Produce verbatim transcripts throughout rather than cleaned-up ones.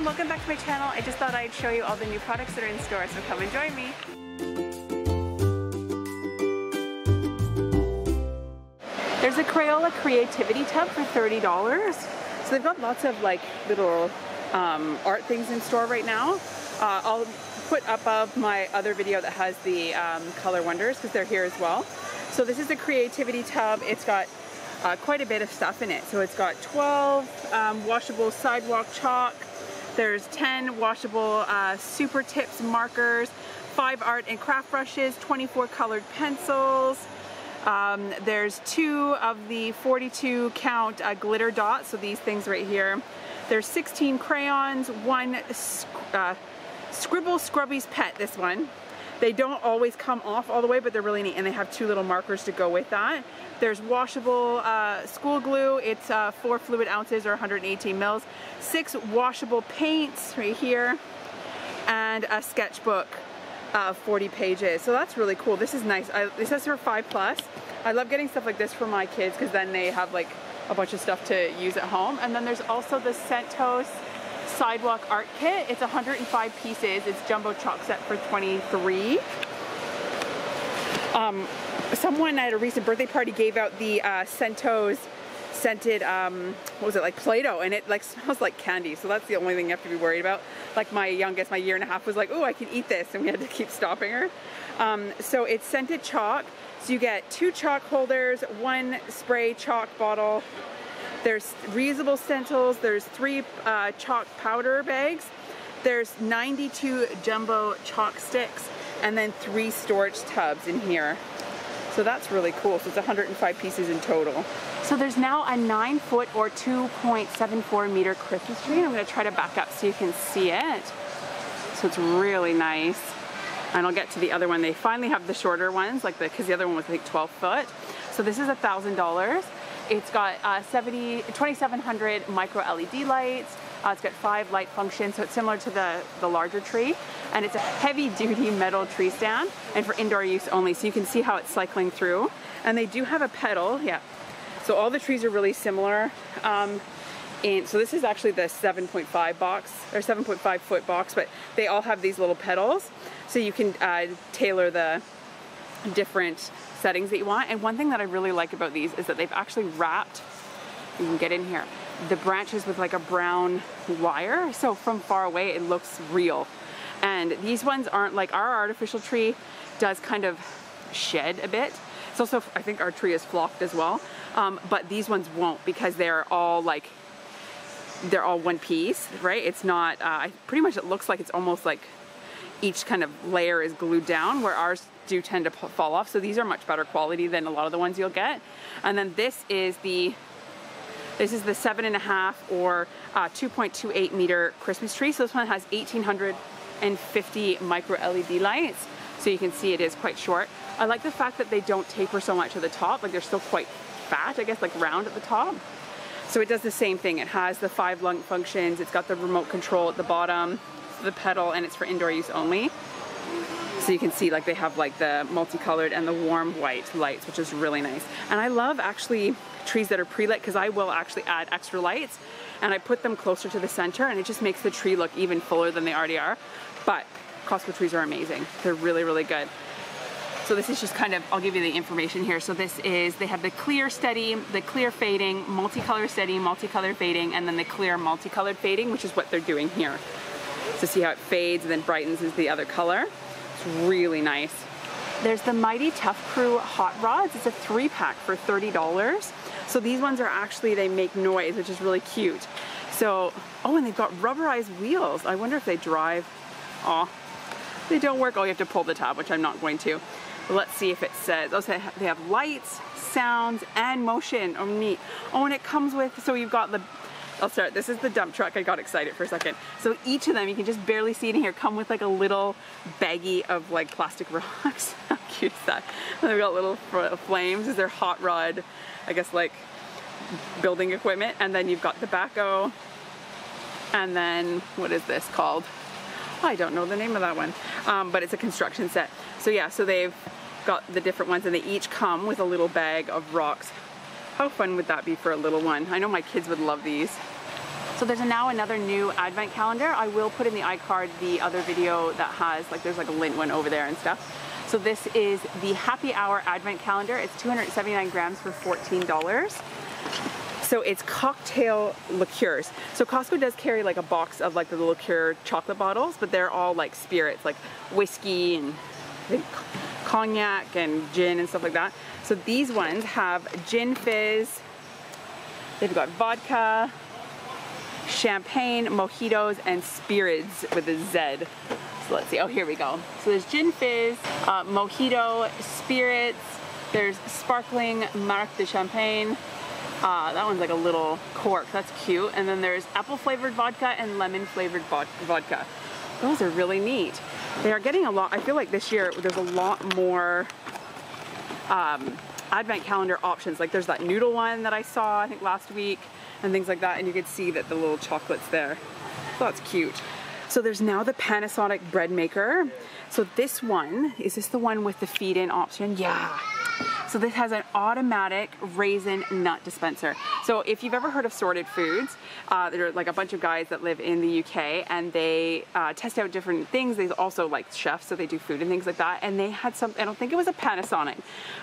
everyone, welcome back to my channel. I just thought I'd show you all the new products that are in store, so come and join me. There's a Crayola creativity tub for thirty dollars. So they've got lots of like little um, art things in store right now. Uh, I'll put up of my other video that has the um, color wonders because they're here as well. So this is a creativity tub. It's got Uh, quite a bit of stuff in it. So it's got twelve um, washable sidewalk chalk, there's ten washable uh, super tips markers, five art and craft brushes, twenty-four colored pencils, um, there's two of the forty-two count uh, glitter dots, so these things right here. There's sixteen crayons, one uh, Scribble Scrubby's Pet, this one. They don't always come off all the way, but they're really neat, and they have two little markers to go with that. There's washable uh, school glue. It's uh, four fluid ounces or one hundred eighteen mils. Six washable paints right here, and a sketchbook of forty pages. So that's really cool. This is nice. I, this is for five plus. I love getting stuff like this for my kids because then they have like a bunch of stuff to use at home. And then there's also the Centos sidewalk art kit. It's one hundred five pieces. It's jumbo chalk set for twenty-three. Um, someone at a recent birthday party gave out the uh, Centos scented, um, what was it, like Play-Doh, and it like smells like candy. So that's the only thing you have to be worried about. Like my youngest, my year and a half, was like, oh, I can eat this, and we had to keep stopping her. Um, so it's scented chalk. So you get two chalk holders, one spray chalk bottle. There's reusable stencils. There's three uh, chalk powder bags. There's ninety-two jumbo chalk sticks, and then three storage tubs in here. So that's really cool. So it's one hundred five pieces in total. So there's now a nine foot or two point seven four meter Christmas tree. I'm gonna try to back up so you can see it. So it's really nice. And I'll get to the other one. They finally have the shorter ones, like the, cause the other one was I think twelve foot. So this is a thousand dollars. It's got uh, twenty-seven hundred micro L E D lights. Uh, it's got five light functions, so it's similar to the, the larger tree. And it's a heavy-duty metal tree stand, and for indoor use only, so you can see how it's cycling through. And they do have a pedal, yeah. So all the trees are really similar. Um, and so this is actually the seven point five box, or seven point five foot box, but they all have these little pedals, so you can uh, tailor the different settings that you want. And one thing that I really like about these is that they've actually wrapped, you can get in here, the branches with like a brown wire, so from far away it looks real. And these ones aren't, like our artificial tree does kind of shed a bit. It's also, I think our tree is flocked as well, um, but these ones won't because they're all like, they're all one piece, right? It's not, uh, pretty much it looks like it's almost like each kind of layer is glued down, where ours do tend to fall off. So these are much better quality than a lot of the ones you'll get. And then this is the This is the seven and a half or uh, two point two eight meter Christmas tree. So this one has one thousand eight hundred fifty micro L E D lights. So you can see it is quite short. I like the fact that they don't taper so much at the top. Like they're still quite fat, I guess, like round at the top. So it does the same thing. It has the five lung functions. It's got the remote control at the bottom, the pedal, and it's for indoor use only. So you can see like they have like the multicolored and the warm white lights, which is really nice. And I love actually trees that are pre-lit because I will actually add extra lights and I put them closer to the center, and it just makes the tree look even fuller than they already are. But Costco trees are amazing. They're really, really good. So this is just kind of, I'll give you the information here. So this is, they have the clear steady, the clear fading, multicolor steady, multicolor fading, and then the clear multicolored fading, which is what they're doing here. So see how it fades and then brightens is the other color. It's really nice. There's the Mighty Tough Crew hot rods. It's a three pack for thirty dollars. So these ones are actually, they make noise, which is really cute. So, oh, and they've got rubberized wheels. I wonder if they drive. Oh, they don't work. Oh, you have to pull the tab, which I'm not going to. Let's see if it says. Oh, so they have lights, sounds, and motion. Oh, neat. Oh, and it comes with, so you've got the, I'll start, this is the dump truck. I got excited for a second. So each of them, you can just barely see it in here, come with like a little baggie of like plastic rocks. How cute is that? And they've got little flames. Is their hot rod, I guess, like building equipment. And then you've got tobacco. And then what is this called? I don't know the name of that one, um, but it's a construction set. So yeah, so they've got the different ones and they each come with a little bag of rocks. How fun would that be for a little one? I know my kids would love these. So there's now another new advent calendar. I will put in the iCard the other video that has, like, there's like a lint one over there and stuff. So this is the Happy Hour Advent Calendar. It's two hundred seventy-nine grams for fourteen dollars. So it's cocktail liqueurs. So Costco does carry like a box of like the liqueur chocolate bottles, but they're all like spirits, like whiskey and cognac and gin and stuff like that. So these ones have gin fizz, they've got vodka, champagne, mojitos, and spirits with a Z. So let's see, oh, here we go. So there's gin fizz, uh, mojito, spirits, there's sparkling marc de champagne. Uh, that one's like a little cork, that's cute. And then there's apple flavored vodka and lemon flavored vodka. Those are really neat. They are getting a lot, I feel like this year there's a lot more um, advent calendar options. Like there's that noodle one that I saw, I think last week, and things like that. And you could see that the little chocolate's there. So that's cute. So there's now the Panasonic bread maker. So this one, is this the one with the feed in option? Yeah. So this has an automatic raisin nut dispenser. So if you've ever heard of Sorted Foods, uh, there are like a bunch of guys that live in the U K and they uh, test out different things. They also like chefs, so they do food and things like that. And they had some, I don't think it was a Panasonic,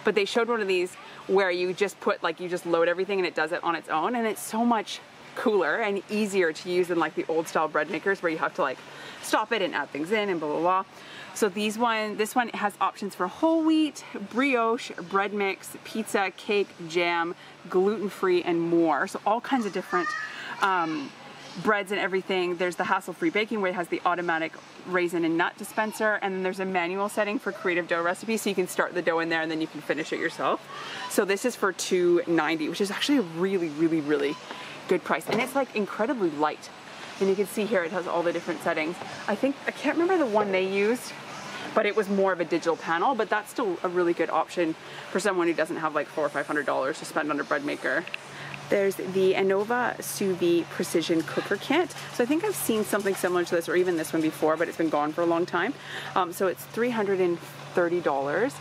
but they showed one of these where you just put like, you just load everything and it does it on its own. And it's so much cooler and easier to use than like the old style bread makers where you have to like stop it and add things in and blah, blah, blah. So these one, this one has options for whole wheat, brioche, bread mix, pizza, cake, jam, gluten-free, and more. So all kinds of different um, breads and everything. There's the hassle-free baking where it has the automatic raisin and nut dispenser, and then there's a manual setting for creative dough recipes, so you can start the dough in there and then you can finish it yourself. So this is for two ninety, which is actually a really, really, really good price. And it's like incredibly light. And you can see here it has all the different settings. I think, I can't remember the one they used, but it was more of a digital panel, but that's still a really good option for someone who doesn't have like four or five hundred dollars to spend on a bread maker. There's the Anova sous vide precision cooker kit. So I think I've seen something similar to this or even this one before, but it's been gone for a long time. Um, so it's three hundred thirty dollars.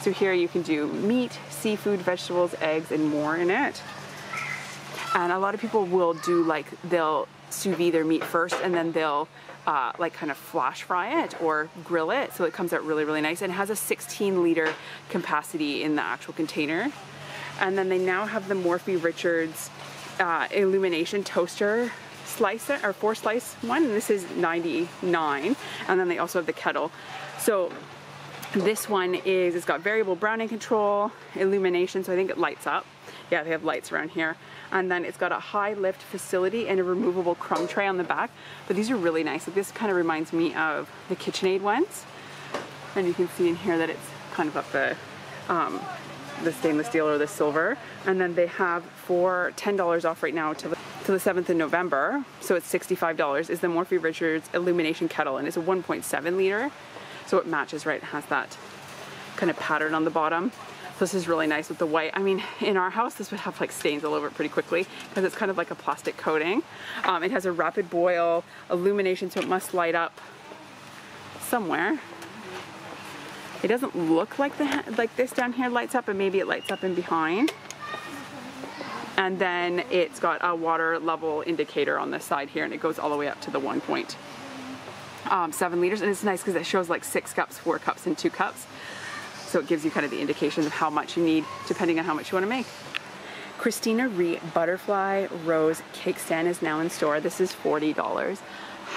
So here you can do meat, seafood, vegetables, eggs, and more in it. And a lot of people will do like, they'll sous vide their meat first and then they'll Uh, like kind of flash fry it or grill it, so it comes out really, really nice, and it has a sixteen liter capacity in the actual container. And then they now have the Morphy Richards uh, illumination toaster slicer or four slice one, and this is ninety-nine. And then they also have the kettle. So this one is, it's got variable browning control, illumination, so I think it lights up. Yeah, they have lights around here. And then it's got a high lift facility and a removable crumb tray on the back. But these are really nice. So this kind of reminds me of the KitchenAid ones. And you can see in here that it's kind of up the, um, the stainless steel or the silver. And then they have for ten dollars off right now to the, to the seventh of November. So it's sixty-five dollars is the Morphy Richards illumination kettle. And it's a one point seven liter. So it matches, right? It has that kind of pattern on the bottom. So this is really nice with the white. I mean, in our house, this would have like stains all over it pretty quickly because it's kind of like a plastic coating. Um, it has a rapid boil, illumination, so it must light up somewhere. It doesn't look like the, like this down here lights up, and maybe it lights up in behind. And then it's got a water level indicator on the side here, and it goes all the way up to the one point um, seven liters. And it's nice because it shows like six cups, four cups, and two cups. So it gives you kind of the indication of how much you need, depending on how much you want to make. Christina Re Butterfly Rose Cake Stand is now in store. This is forty dollars.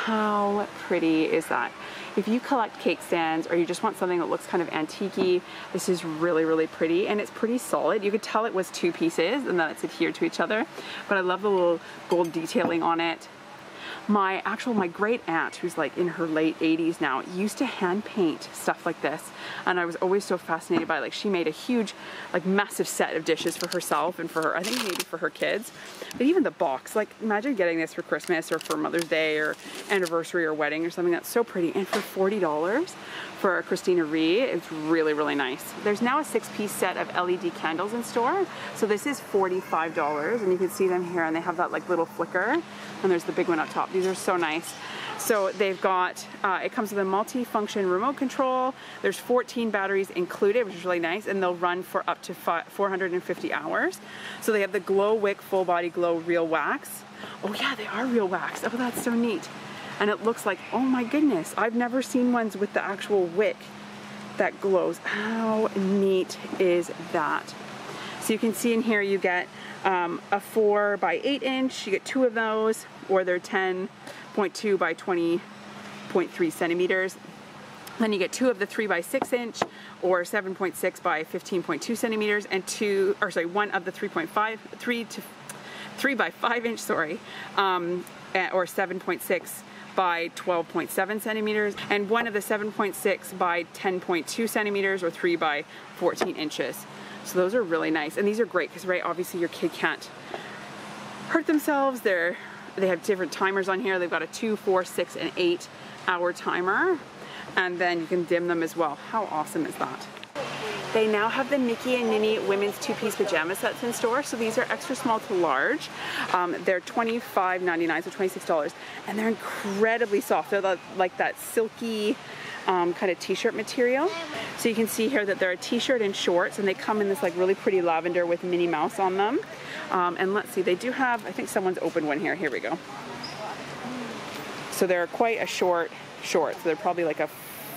How pretty is that? If you collect cake stands or you just want something that looks kind of antique-y, this is really, really pretty, and it's pretty solid. You could tell it was two pieces and that it's adhered to each other, but I love the little gold detailing on it. My actual, my great aunt, who's like in her late eighties now, used to hand paint stuff like this. And I was always so fascinated by it. Like she made a huge, like massive set of dishes for herself and for her, I think maybe for her kids. But even the box, like imagine getting this for Christmas or for Mother's Day or anniversary or wedding or something. That's so pretty. And for forty dollars for Christina Re, it's really, really nice. There's now a six piece set of L E D candles in store. So this is forty-five dollars, and you can see them here, and they have that like little flicker, and there's the big one up top. These are so nice. So they've got, uh, it comes with a multi-function remote control. There's fourteen batteries included, which is really nice, and they'll run for up to four hundred fifty hours. So they have the glow wick full body glow real wax. Oh yeah, they are real wax. Oh, that's so neat. And it looks like, oh my goodness, I've never seen ones with the actual wick that glows. How neat is that? So you can see in here you get um, a four by eight inch, you get two of those, or they're ten point two by twenty point three centimeters. Then you get two of the three by six inch, or seven point six by fifteen point two centimeters, and two, or sorry, one of the three point five, three to three by five inch, sorry, um, or seven point six by twelve point seven centimeters, and one of the seven point six by ten point two centimeters, or three by fourteen inches. So those are really nice, and these are great because, right, obviously your kid can't hurt themselves. They're they have different timers on here. They've got a two, four, six, and eight hour timer, and then you can dim them as well. How awesome is that? They now have the Mickey and Minnie women's two-piece pajama sets in store. So these are extra small to large. Um, they're twenty-five ninety-nine, so twenty-six dollars. And they're incredibly soft. They're like that silky um, kind of t-shirt material. So you can see here that they're a t-shirt and shorts, and they come in this like really pretty lavender with Minnie Mouse on them. Um, and let's see, they do have, I think someone's opened one here. Here we go. So they're quite a short short. So they're probably like a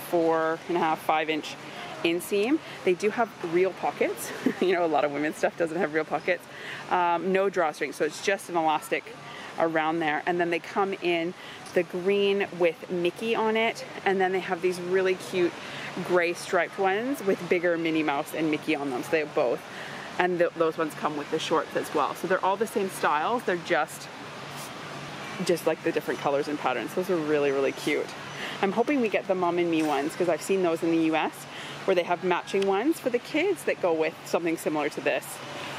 four and a half, five inch inseam. They do have real pockets. You know, a lot of women's stuff doesn't have real pockets. Um, no drawstring, so it's just an elastic around there. And then they come in the green with Mickey on it, and then they have these really cute gray striped ones with bigger Minnie Mouse and Mickey on them. So they have both, and th those ones come with the shorts as well. So they're all the same styles. They're just just like the different colors and patterns. Those are really, really cute. I'm hoping we get the Mom and Me ones, because I've seen those in the U S where they have matching ones for the kids that go with something similar to this.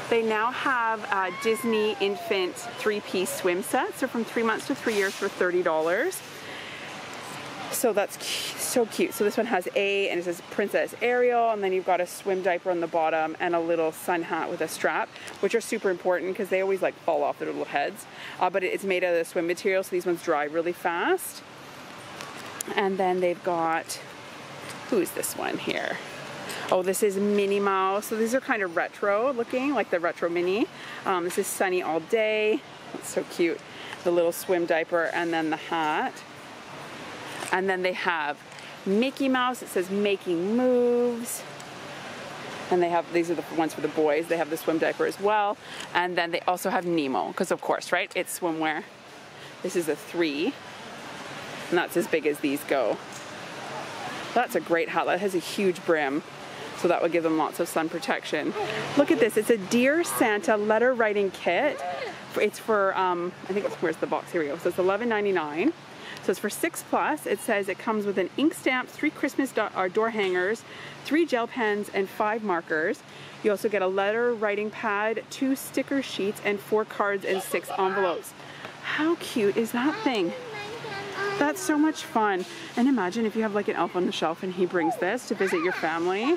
They now have uh, Disney infant three-piece swim sets. They're from three months to three years for thirty dollars. So that's cu- so cute. So this one has A, and it says Princess Ariel, and then you've got a swim diaper on the bottom and a little sun hat with a strap, which are super important because they always like fall off their little heads. Uh, but it's made out of the swim material, so these ones dry really fast. And then they've got, who's this one here? Oh, this is Minnie Mouse. So these are kind of retro looking, like the retro Minnie. Um, this is Sunny All Day. It's so cute. The little swim diaper and then the hat. And then they have Mickey Mouse. It says Making Moves. And they have, these are the ones for the boys. They have the swim diaper as well. And then they also have Nemo, because of course, right? It's swimwear. This is a three. And that's as big as these go. That's a great hat. That has a huge brim, so that would give them lots of sun protection. Look at this. It's a Dear Santa letter writing kit. It's for um, I think it's, where's the box? Here we go. So it's eleven ninety-nine. So it's for six plus. It says it comes with an ink stamp, three Christmas do or door hangers, three gel pens, and five markers. You also get a letter writing pad, two sticker sheets, and four cards and six envelopes. How cute is that thing? That's so much fun. And imagine if you have like an elf on the shelf and he brings this to visit your family.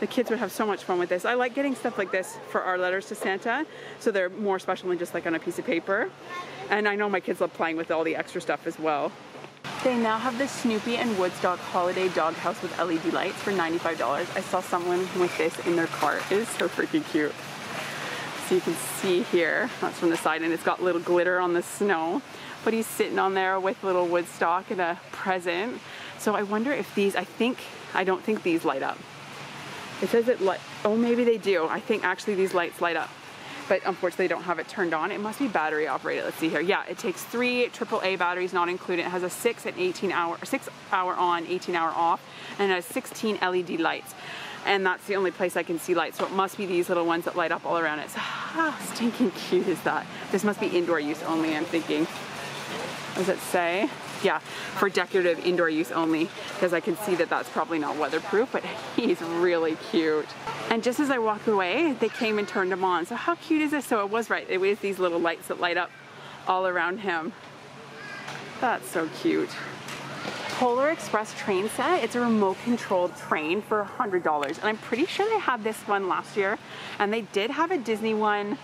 The kids would have so much fun with this. I like getting stuff like this for our letters to Santa, so they're more special than just like on a piece of paper. And I know my kids love playing with all the extra stuff as well. They now have the Snoopy and Woodstock Holiday Doghouse with L E D lights for ninety-five dollars. I saw someone with this in their cart. It is so freaking cute. So you can see here, that's from the side, and it's got little glitter on the snow. But he's sitting on there with little Woodstock and a present. So I wonder if these, I think, I don't think these light up. It says it light, oh, maybe they do. I think actually these lights light up, but unfortunately they don't have it turned on. It must be battery operated. Let's see here. Yeah, it takes three triple A batteries, not included. It has a six and eighteen hour, six hour on, eighteen hour off, and it has sixteen L E D lights. And that's the only place I can see lights. So it must be these little ones that light up all around it. So how stinking cute is that? This must be indoor use only, I'm thinking. Does it say? Yeah, for decorative indoor use only, because I can see that that's probably not weatherproof, but he's really cute. And just as I walked away, they came and turned him on. So how cute is this? So it was right. It was these little lights that light up all around him. That's so cute. Polar Express train set. It's a remote controlled train for one hundred dollars. And I'm pretty sure they had this one last year, and they did have a Disney one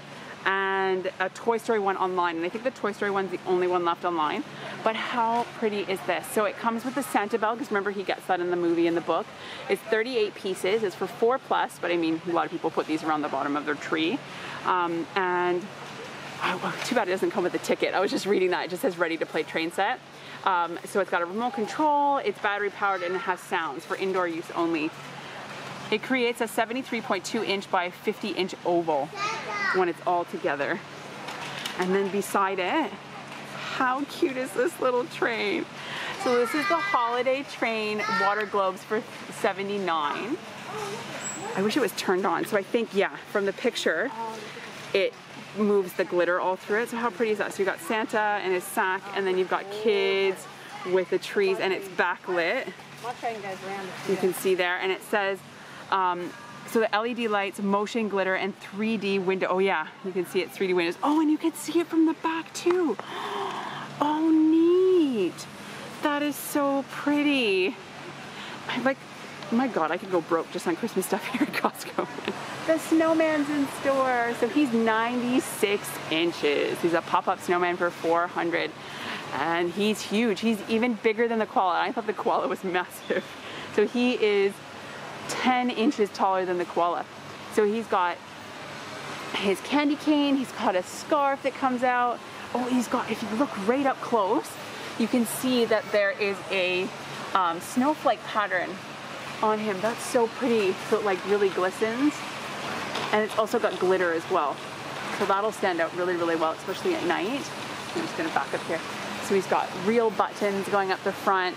and a Toy Story one online, and I think the Toy Story one's the only one left online. But how pretty is this? So it comes with the Santa Bell, because remember he gets that in the movie and the book. It's thirty-eight pieces. It's for four plus, but I mean, a lot of people put these around the bottom of their tree. Um, and Oh, too bad it doesn't come with a ticket. I was just reading that. It just says ready to play train set. Um, so it's got a remote control, it's battery powered, and it has sounds for indoor use only. It creates a seventy-three point two inch by fifty inch oval when it's all together. And then beside it, how cute is this little train? So this is the holiday train water globes for seventy-nine dollars. I wish it was turned on. So I think, yeah, from the picture, it moves the glitter all through it. So how pretty is that? So you've got Santa and his sack, and then you've got kids with the trees, and it's backlit. You can see there, and it says, um, so the L E D lights, motion glitter, and three D window. Oh yeah, you can see it's three D windows. Oh, and you can see it from the back too. Oh, neat. That is so pretty. I'm like, oh my God, I could go broke just on Christmas stuff here at Costco. The snowman's in store. So he's ninety-six inches. He's a pop-up snowman for four hundred dollars. And he's huge. He's even bigger than the koala. I thought the koala was massive. So he is ten inches taller than the koala. So he's got his candy cane. He's got a scarf that comes out. Oh, he's got, if you look right up close, you can see that there is a um, snowflake pattern on him. That's so pretty. So it like really glistens. And it's also got glitter as well. So that'll stand out really, really well, especially at night. I'm just gonna back up here. So he's got real buttons going up the front.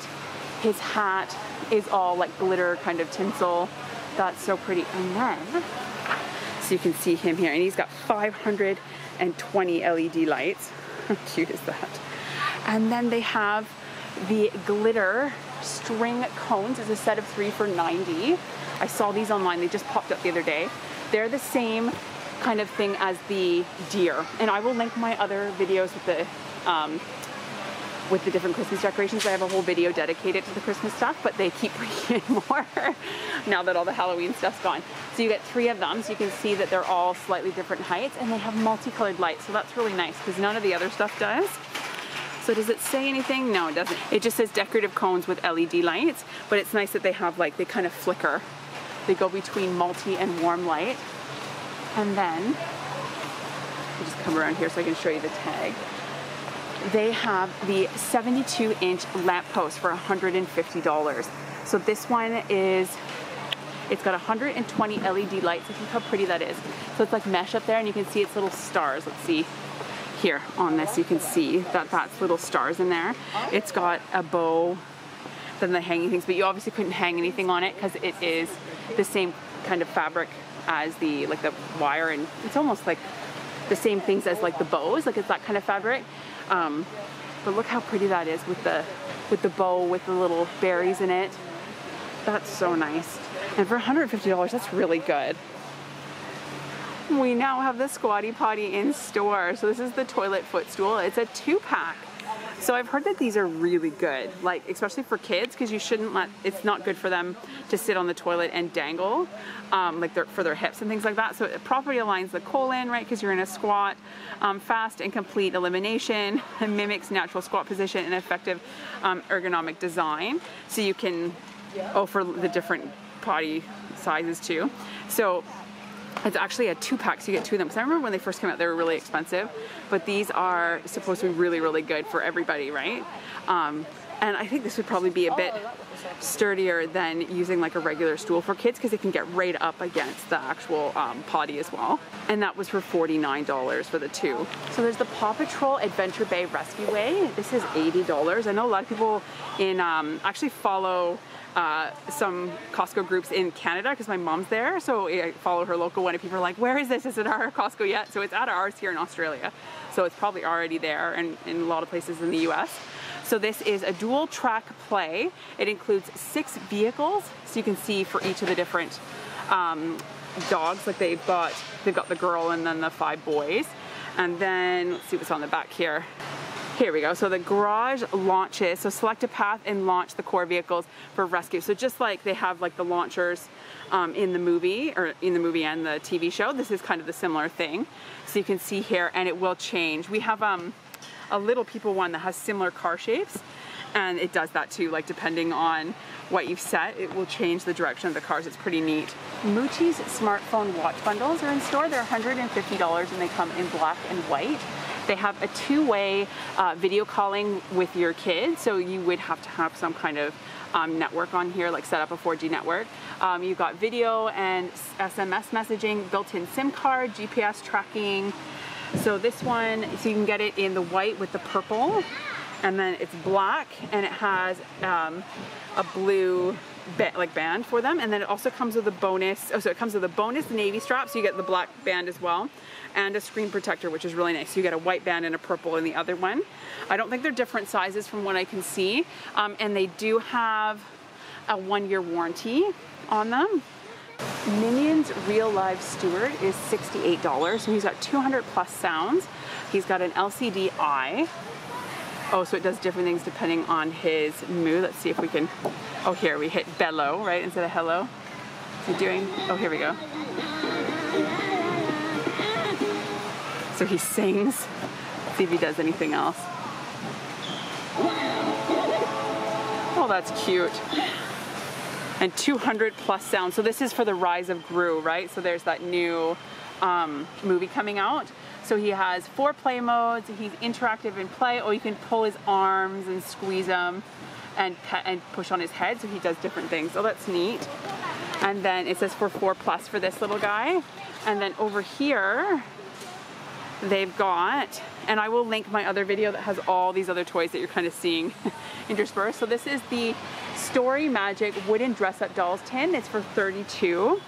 His hat is all like glitter kind of tinsel. That's so pretty. And then, so you can see him here, and he's got five hundred twenty L E D lights. How cute is that? And then they have the glitter string cones. It's a set of three for ninety. I saw these online. They just popped up the other day. They're the same kind of thing as the deer. And I will link my other videos with the, um, with the different Christmas decorations. I have a whole video dedicated to the Christmas stuff, but they keep bringing in more now that all the Halloween stuff's gone. So you get three of them, so you can see that they're all slightly different heights, and they have multicolored lights. So that's really nice because none of the other stuff does. So does it say anything? No, it doesn't. It just says decorative cones with L E D lights, but it's nice that they have like, they kind of flicker. They go between multi and warm light. And then, I'll just come around here so I can show you the tag. They have the seventy-two inch lamp post for one hundred fifty dollars. So this one is, it's got one hundred twenty L E D lights. I think how pretty that is. So it's like mesh up there, and you can see its little stars. Let's see here on this. You can see that that's little stars in there. It's got a bow, then the hanging things, but you obviously couldn't hang anything on it because it is the same kind of fabric as the, like the wire, and it's almost like the same things as like the bows. Like it's that kind of fabric. Um, but look how pretty that is with the with the bow, with the little berries in it. That's so nice. And for one hundred fifty dollars, that's really good. We now have the Squatty Potty in store. So this is the toilet footstool. It's a two-pack. So I've heard that these are really good, like especially for kids, because you shouldn't let, it's not good for them to sit on the toilet and dangle, um, like their, for their hips and things like that. So it properly aligns the colon, right, because you're in a squat, um, fast and complete elimination, and mimics natural squat position and effective um, ergonomic design. So you can, oh, for the different potty sizes too. So it's actually a two-pack, so you get two of them. Because I remember when they first came out, they were really expensive. But these are supposed to be really, really good for everybody, right? Um, and I think this would probably be a bit sturdier than using like a regular stool for kids, because it can get right up against the actual um, potty as well. And that was for forty-nine dollars for the two. So there's the Paw Patrol Adventure Bay Rescue Way. This is eighty dollars. I know a lot of people in um, actually follow Uh, some Costco groups in Canada, because my mom's there, so I follow her local one, and people are like, where is this? Is it our Costco yet? So it's at ours here in Australia, so it's probably already there, and in a lot of places in the U S. So this is a dual track play. It includes six vehicles, so you can see for each of the different um, dogs, like they've got they've got the girl and then the five boys. And then let's see what's on the back here. Here we go. So the garage launches. So select a path and launch the core vehicles for rescue. So just like they have like the launchers um, in the movie, or in the movie and the T V show, this is kind of the similar thing. So you can see here, and it will change. We have um, a Little People one that has similar car shapes, and it does that too. Like depending on what you've set, it will change the direction of the cars. It's pretty neat. Muchi's smartphone watch bundles are in store. They're one hundred fifty dollars, and they come in black and white. They have a two-way uh, video calling with your kids, so you would have to have some kind of Um, network on here, like set up a four G network. Um, you've got video and S M S messaging, built-in SIM card, G P S tracking. So this one, so you can get it in the white with the purple, and then it's black and it has um, a blue bit like band for them, and then it also comes with a bonus. Oh, so it comes with a bonus navy strap, so you get the black band as well, and a screen protector, which is really nice. So you get a white band and a purple in the other one. I don't think they're different sizes from what I can see. Um, and they do have a one-year warranty on them. Minion's Real Live Steward is sixty-eight dollars. So he's got two hundred plus sounds. He's got an L C D eye. Oh, so it does different things depending on his mood. Let's see if we can, oh, here we hit bellow, right? Instead of hello. What's he doing? Oh, here we go. So he sings. Let's see if he does anything else. Oh, that's cute. And two hundred plus sounds. So this is for the Rise of Gru, right? So there's that new um, movie coming out. So he has four play modes. He's interactive in play, or you can pull his arms and squeeze them and pet and push on his head. So he does different things. So that's neat. And then it says for four plus for this little guy. And then over here, they've got, and I will link my other video that has all these other toys that you're kind of seeing interspersed. So this is the Story Magic Wooden Dress-Up Dolls tin. It's for thirty-two dollars.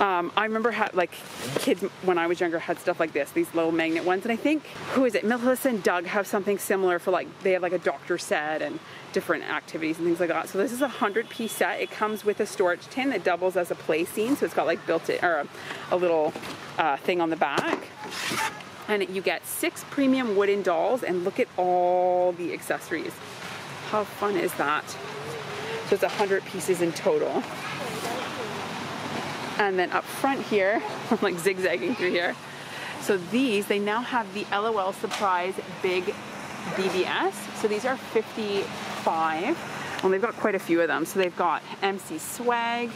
Um, I remember how, like, kids when I was younger had stuff like this, these little magnet ones. And I think, who is it? Melissa and Doug have something similar for, like, they have like a doctor set and different activities and things like that. So this is a hundred piece set. It comes with a storage tin that doubles as a play scene. So it's got like built in, or a, a little uh, thing on the back. And you get six premium wooden dolls, and look at all the accessories. How fun is that? So it's a hundred pieces in total. And then up front here, I'm like zigzagging through here. So these, they now have the LOL Surprise Big B B S. So these are fifty-five, and they've got quite a few of them. So they've got M C Swag.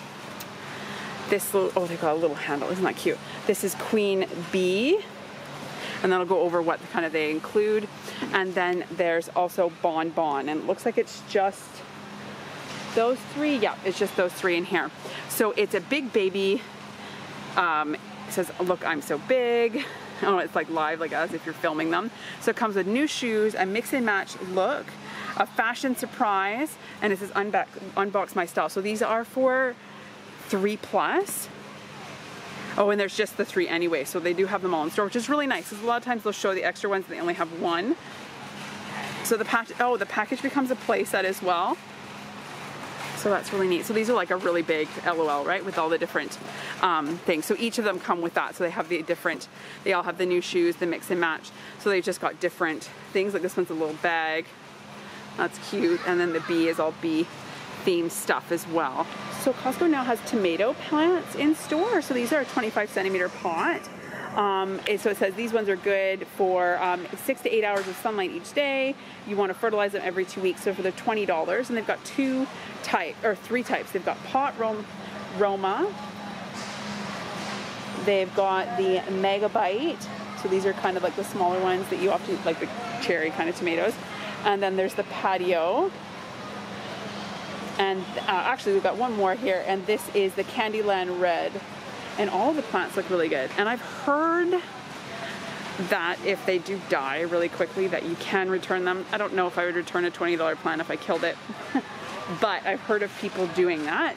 This little, oh, they've got a little handle. Isn't that cute? This is Queen Bee. And then I'll go over what kind of they include. And then there's also Bon Bon, and it looks like it's just those three. Yeah, it's just those three in here. So it's a big baby. Um, it says, look, I'm so big. Oh, it's like live, like as if you're filming them. So it comes with new shoes, a mix and match look, a fashion surprise, and it says unbox, unbox my style. So these are for three plus. Oh, and there's just the three anyway, so they do have them all in store, which is really nice, because a lot of times they'll show the extra ones and they only have one. So the pack, oh, the package becomes a play set as well. So that's really neat. So these are like a really big LOL, right, with all the different um, things. So each of them come with that. So they have the different, they all have the new shoes, the mix and match. So they've just got different things. Like this one's a little bag. That's cute. And then the bee is all bee themed stuff as well. So Costco now has tomato plants in store. So these are a twenty-five centimeter pot. Um, and so it says these ones are good for um, six to eight hours of sunlight each day. You want to fertilize them every two weeks. So for the twenty dollars, and they've got two type or three types. They've got pot rom Roma. They've got the megabyte. So these are kind of like the smaller ones that you often like the cherry kind of tomatoes. And then there's the patio. And uh, actually we've got one more here, and this is the Candyland Red, and all of the plants look really good. And I've heard that if they do die really quickly that you can return them. I don't know if I would return a twenty dollar plant if I killed it, but I've heard of people doing that.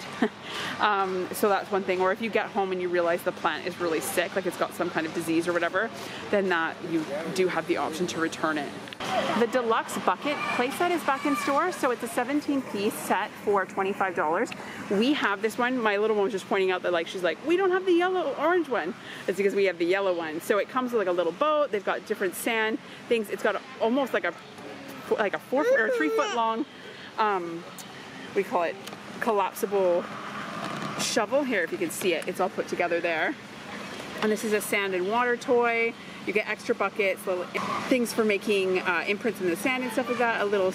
um, so that's one thing. Or if you get home and you realize the plant is really sick, like it's got some kind of disease or whatever, then that you do have the option to return it. The deluxe bucket playset is back in store, so it's a seventeen piece set for twenty-five dollars. We have this one. My little one was just pointing out that, like, she's like, we don't have the yellow orange one. It's because we have the yellow one. So it comes with like a little boat. They've got different sand things. It's got almost like a like a four foot or three foot long. Um, we call it collapsible shovel here. If you can see it, it's all put together there. And this is a sand and water toy. You get extra buckets, little things for making uh, imprints in the sand and stuff like that. A little,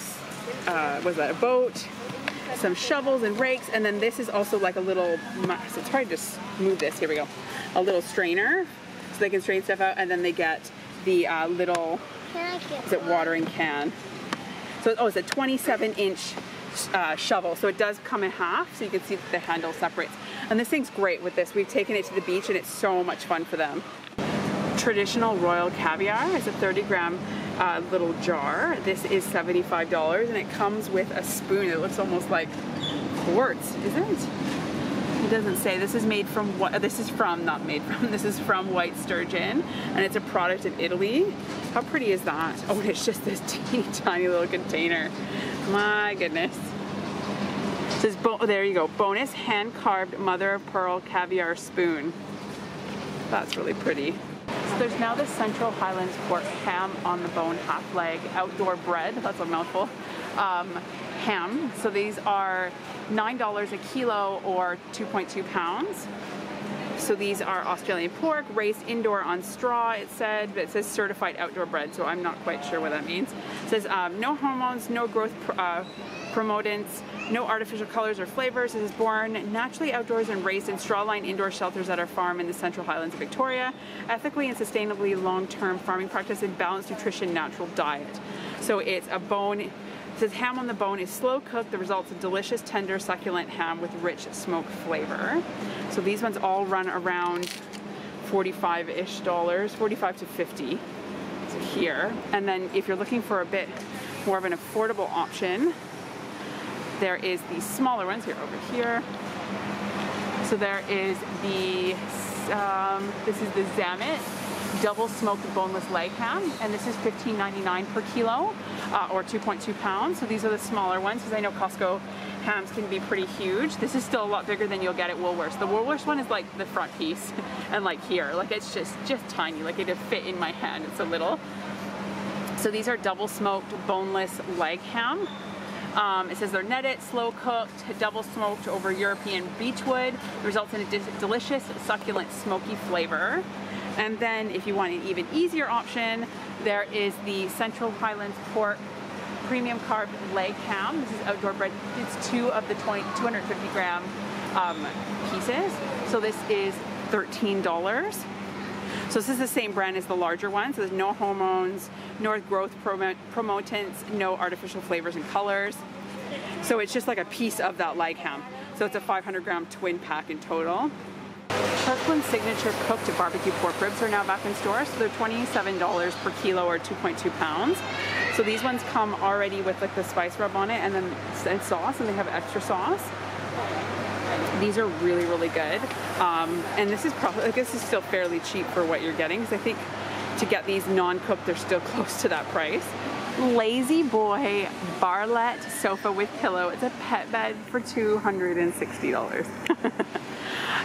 uh, was that a boat? Some shovels and rakes. And then this is also like a little, so it's hard to just move this. Here we go. A little strainer, so they can strain stuff out. And then they get the uh, little, can I get is it watering can? So oh, it's a twenty-seven inch uh, shovel. So it does come in half, so you can see that the handle separates. And this thing's great with this. We've taken it to the beach and it's so much fun for them. Traditional royal caviar is a thirty gram uh, little jar. This is seventy-five dollars and it comes with a spoon. It looks almost like quartz, isn't it? It doesn't say. This is made from what? This is from, not made from. This is from white sturgeon, and it's a product of Italy. How pretty is that? Oh, and it's just this teeny tiny little container. My goodness. It says, bo there you go. Bonus hand carved mother of pearl caviar spoon. That's really pretty. So there's now this Central Highlands pork ham on the bone half leg outdoor bread. That's a mouthful. Um, ham. So these are nine dollars a kilo or two point two pounds. So these are Australian pork raised indoor on straw, it said, but it says certified outdoor bread, so I'm not quite sure what that means. It says um, no hormones, no growth pr uh, promotants, no artificial colors or flavors. It is born naturally outdoors and raised in straw-lined indoor shelters at our farm in the Central Highlands of Victoria. Ethically and sustainably long-term farming practice and balanced nutrition, natural diet. So it's a bone... It says ham on the bone is slow cooked. The results of delicious, tender, succulent ham with rich smoke flavor. So these ones all run around forty-five-ish dollars, forty-five to fifty. So here, and then if you're looking for a bit more of an affordable option, there is the smaller ones here over here. So there is the um, this is the Zammet double smoked boneless leg ham, and this is fifteen ninety-nine per kilo uh, or two point two pounds. So these are the smaller ones, because I know Costco hams can be pretty huge. This is still a lot bigger than you'll get at Woolworths. The Woolworths one is like the front piece and like here, like it's just just tiny, like it'd fit in my hand, it's so little. So these are double smoked boneless leg ham. Um, it says they're netted, slow cooked, double smoked over European beechwood. It results in a delicious, succulent, smoky flavor. And then if you want an even easier option, there is the Central Highlands Pork Premium Carb Leg Ham. This is outdoor bread. It's two of the twenty, two hundred fifty gram um, pieces. So this is thirteen dollars. So this is the same brand as the larger one. So there's no hormones, no growth promotants, no artificial flavors and colors. So it's just like a piece of that leg ham. So it's a five hundred gram twin pack in total. Kirkland Signature cooked barbecue pork ribs are now back in store, so they're twenty-seven dollars per kilo or two point two pounds. So these ones come already with like the spice rub on it and then and sauce, and they have extra sauce. These are really, really good. Um, and this is probably, like, this is still fairly cheap for what you're getting, because I think to get these non-cooked, they're still close to that price. Lazy Boy Barlett sofa with pillow. It's a pet bed for two hundred sixty dollars.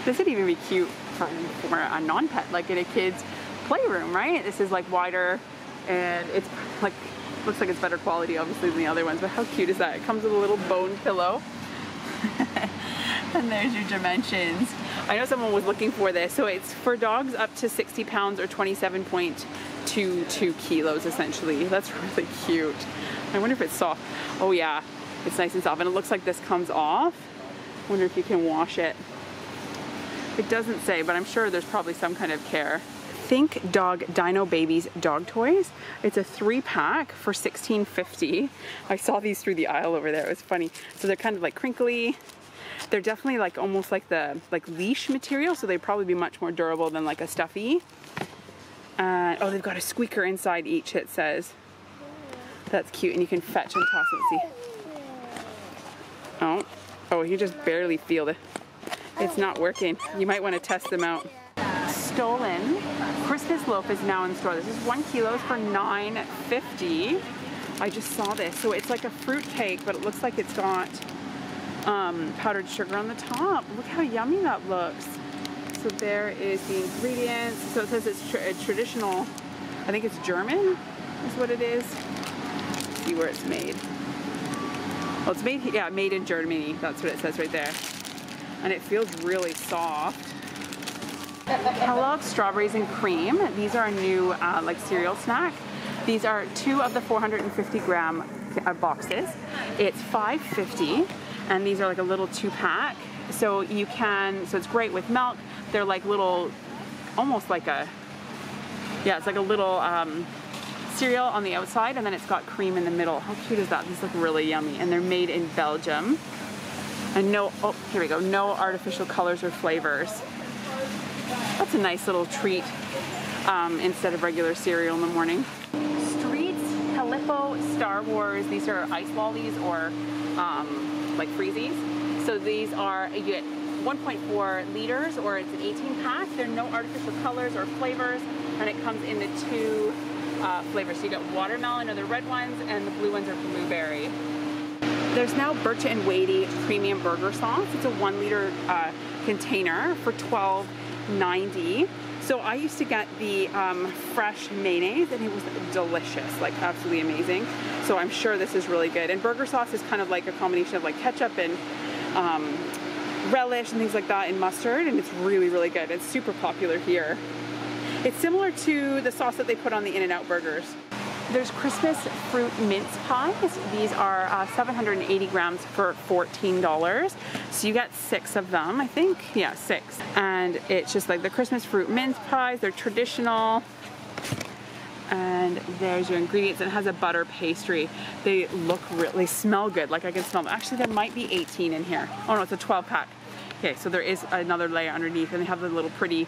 This would even be cute for, for a non-pet, like in a kid's playroom, right? This is like wider, and it's like, looks like it's better quality obviously than the other ones, but how cute is that? It comes with a little bone pillow. And there's your dimensions. I know someone was looking for this. So it's for dogs up to sixty pounds or twenty-seven point two two kilos essentially. That's really cute. I wonder if it's soft. Oh yeah, it's nice and soft. And it looks like this comes off. I wonder if you can wash it. It doesn't say, but I'm sure there's probably some kind of care. Think Dog Dino Babies dog toys. It's a three pack for sixteen fifty. I saw these through the aisle over there. It was funny. So they're kind of like crinkly. They're definitely like almost like the like leash material. So they'd probably be much more durable than like a stuffy. Uh, oh, they've got a squeaker inside each, it says. That's cute. And you can fetch and toss it. See? Oh, oh, you just barely feel it. It's not working. You might want to test them out. Stolen Christmas loaf is now in store. This is one kilos for nine fifty. I just saw this. So it's like a fruit cake, but it looks like it's got um, powdered sugar on the top. Look how yummy that looks. So there is the ingredients. So it says it's tra traditional. I think it's German is what it is. Let's see where it's made. Well, it's made, yeah, made in Germany. That's what it says right there. And it feels really soft. Kellogg's strawberries and cream. These are a new uh, like cereal snack. These are two of the four hundred fifty gram uh, boxes. It's five fifty, and these are like a little two pack. So you can, so it's great with milk. They're like little, almost like a, Yeah, it's like a little um, cereal on the outside, and then it's got cream in the middle. How cute is that? These look really yummy, and they're made in Belgium. And no, oh, here we go, no artificial colors or flavors. That's a nice little treat um, instead of regular cereal in the morning. Streets, Calippo, Star Wars. These are ice lollies or um, like freezies. So these are, you get one point four liters or it's an eighteen pack. There are no artificial colors or flavors, and it comes in the two uh, flavors. So you got watermelon or the red ones, and the blue ones are blueberry. There's now Birch and Wadey Premium Burger Sauce. It's a one liter uh, container for twelve ninety. So I used to get the um, fresh mayonnaise, and it was delicious, like absolutely amazing. So I'm sure this is really good. And burger sauce is kind of like a combination of like ketchup and um, relish and things like that, and mustard, and it's really, really good. It's super popular here. It's similar to the sauce that they put on the In-N-Out burgers. There's Christmas fruit mince pies. These are uh, seven hundred eighty grams for fourteen dollars. So you get six of them, I think. Yeah, six. And it's just like the Christmas fruit mince pies. They're traditional. And there's your ingredients. It has a butter pastry. They look really, smell good. Like I can smell them. Actually, there might be eighteen in here. Oh no, it's a twelve pack. Okay, so there is another layer underneath, and they have the little pretty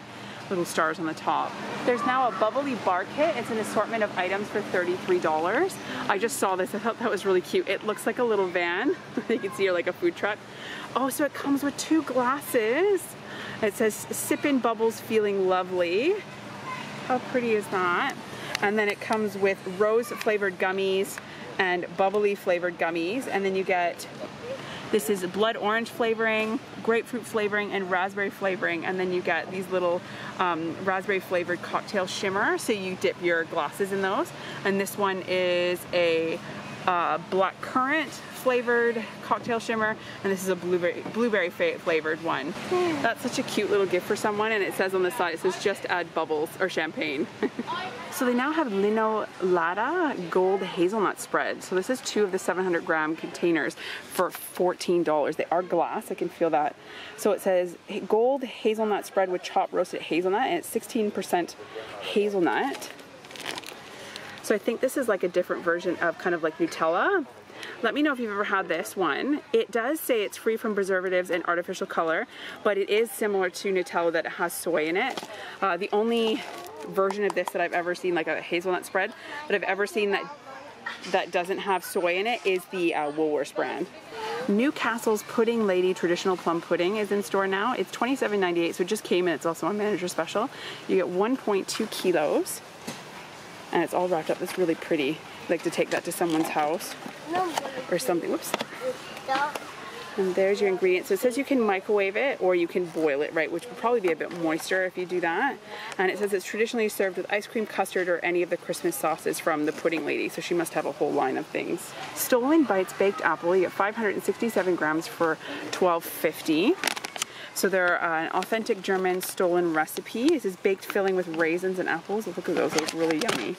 little stars on the top. There's now a bubbly bar kit. It's an assortment of items for thirty-three dollars. I just saw this, I thought that was really cute. It looks like a little van. You can see, or like a food truck. Oh, so it comes with two glasses. It says, sipping bubbles, feeling lovely. How pretty is that? And then it comes with rose flavored gummies and bubbly flavored gummies. And then you get, this is blood orange flavoring, grapefruit flavoring, and raspberry flavoring. And then you get these little um, raspberry flavored cocktail shimmer. So you dip your glasses in those. And this one is a uh, black currant flavored cocktail shimmer. And this is a blueberry, blueberry flavored one. That's such a cute little gift for someone. And it says on the side, it says just add bubbles or champagne. So they now have Linolata Gold Hazelnut Spread. So this is two of the seven hundred gram containers for fourteen dollars. They are glass, I can feel that. So it says Gold Hazelnut Spread with chopped roasted hazelnut, and it's sixteen percent hazelnut. So I think this is like a different version of kind of like Nutella. Let me know if you've ever had this one. It does say it's free from preservatives and artificial color, but it is similar to Nutella that it has soy in it. Uh, the only version of this that I've ever seen, like a hazelnut spread, that I've ever seen that that doesn't have soy in it is the uh, Woolworths brand. Newcastle's Pudding Lady Traditional Plum Pudding is in store now. It's twenty-seven ninety-eight, so it just came in. It's also a manager special. You get one point two kilos, and it's all wrapped up. It's really pretty. I'd like to take that to someone's house or something. Whoops. And there's your ingredients. So it says you can microwave it or you can boil it, right, which would probably be a bit moister if you do that. And it says it's traditionally served with ice cream, custard, or any of the Christmas sauces from the Pudding Lady. So she must have a whole line of things. Stolen Bites Baked Apple, you get five hundred sixty-seven grams for twelve fifty. So they're uh, an authentic German Stolen recipe. This is baked filling with raisins and apples. Look at those, those are really yummy.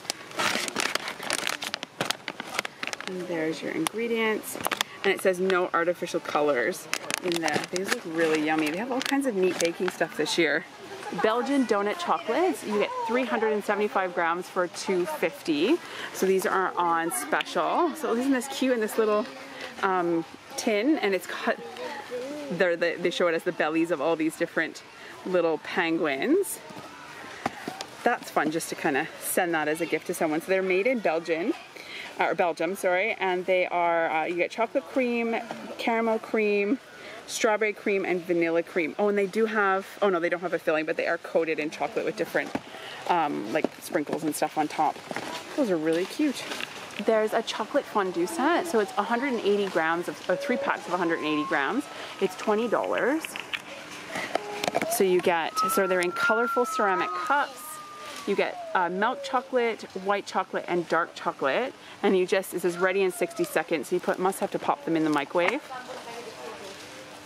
And there's your ingredients. And it says no artificial colors in there. These look really yummy. They have all kinds of neat baking stuff this year. Belgian donut chocolates, you get three hundred seventy-five grams for two fifty. So these are on special. So isn't this cute in this little um, tin? And it's got, they're the, they show it as the bellies of all these different little penguins. That's fun just to kind of send that as a gift to someone. So they're made in Belgium. Or Belgium, sorry, and they are, uh, you get chocolate cream, caramel cream, strawberry cream, and vanilla cream. Oh, and they do have, oh no, they don't have a filling, but they are coated in chocolate with different, um, like, sprinkles and stuff on top. Those are really cute. There's a chocolate fondue set, so it's one hundred eighty grams, of, or three packs of one hundred eighty grams. It's twenty dollars. So you get, so they're in colorful ceramic cups. You get uh, milk chocolate, white chocolate, and dark chocolate. And you just, it says ready in sixty seconds. So you put, must have to pop them in the microwave.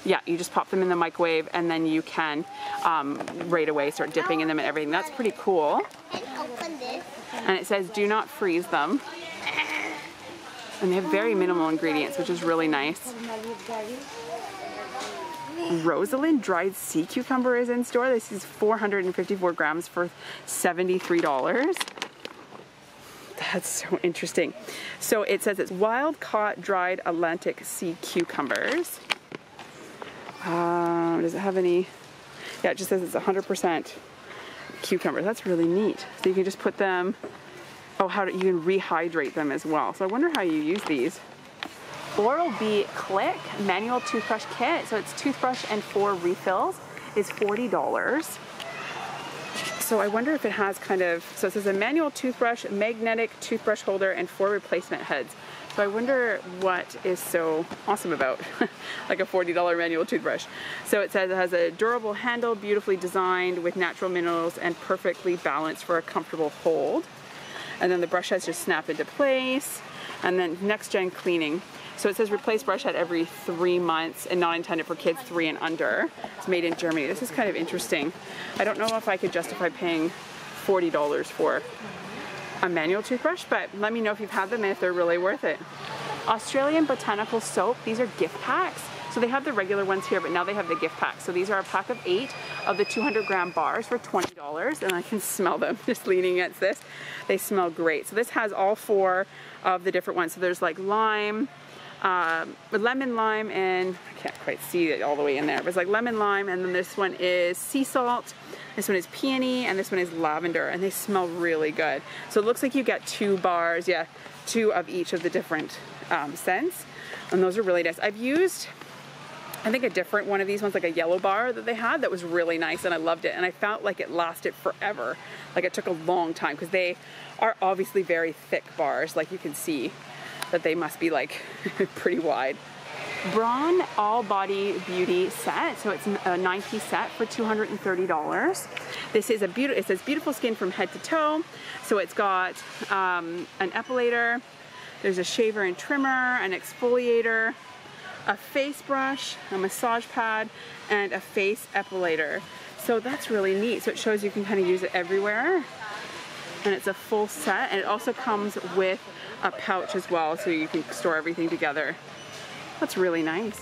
Yeah, you just pop them in the microwave, and then you can um, right away start dipping in them and everything. That's pretty cool. And it says do not freeze them. And they have very minimal ingredients, which is really nice. Rosalind dried sea cucumber is in store. This is four hundred fifty-four grams for seventy-three dollars. That's so interesting. So it says it's wild caught dried Atlantic sea cucumbers. Um, does it have any? Yeah, it just says it's one hundred percent cucumbers. That's really neat. So you can just put them, oh, how do you can rehydrate them as well. So I wonder how you use these. Oral-B Click Manual Toothbrush Kit. So it's toothbrush and four refills is forty dollars. So I wonder if it has kind of, so it says a manual toothbrush, magnetic toothbrush holder, and four replacement heads. So I wonder what is so awesome about like a forty dollar manual toothbrush. So it says it has a durable handle, beautifully designed with natural minerals and perfectly balanced for a comfortable hold. And then the brush heads just snap into place. And then next gen cleaning. So it says replace brush head every three months and not intended for kids three and under. It's made in Germany. This is kind of interesting. I don't know if I could justify paying forty dollars for a manual toothbrush, but let me know if you've had them and if they're really worth it. Australian Botanical Soap. These are gift packs. So they have the regular ones here, but now they have the gift packs. So these are a pack of eight of the two hundred gram bars for twenty dollars, and I can smell them just leaning against this. They smell great. So this has all four of the different ones. So there's like lime, Um, with lemon lime, and I can't quite see it all the way in there, but it's like lemon lime, and then this one is sea salt, this one is peony, and this one is lavender, and they smell really good. So it looks like you get two bars, yeah, two of each of the different um, scents, and those are really nice. I've used, I think, a different one of these ones, like a yellow bar that they had that was really nice, and I loved it, and I felt like it lasted forever. Like it took a long time, because they are obviously very thick bars, like you can see that they must be like pretty wide. Braun All Body Beauty Set. So it's a nine piece set for two hundred thirty dollars. This is a beautiful, it says beautiful skin from head to toe. So it's got um, an epilator, there's a shaver and trimmer, an exfoliator, a face brush, a massage pad, and a face epilator. So that's really neat. So it shows you can kind of use it everywhere. And it's a full set, and it also comes with a pouch as well, so you can store everything together. That's really nice.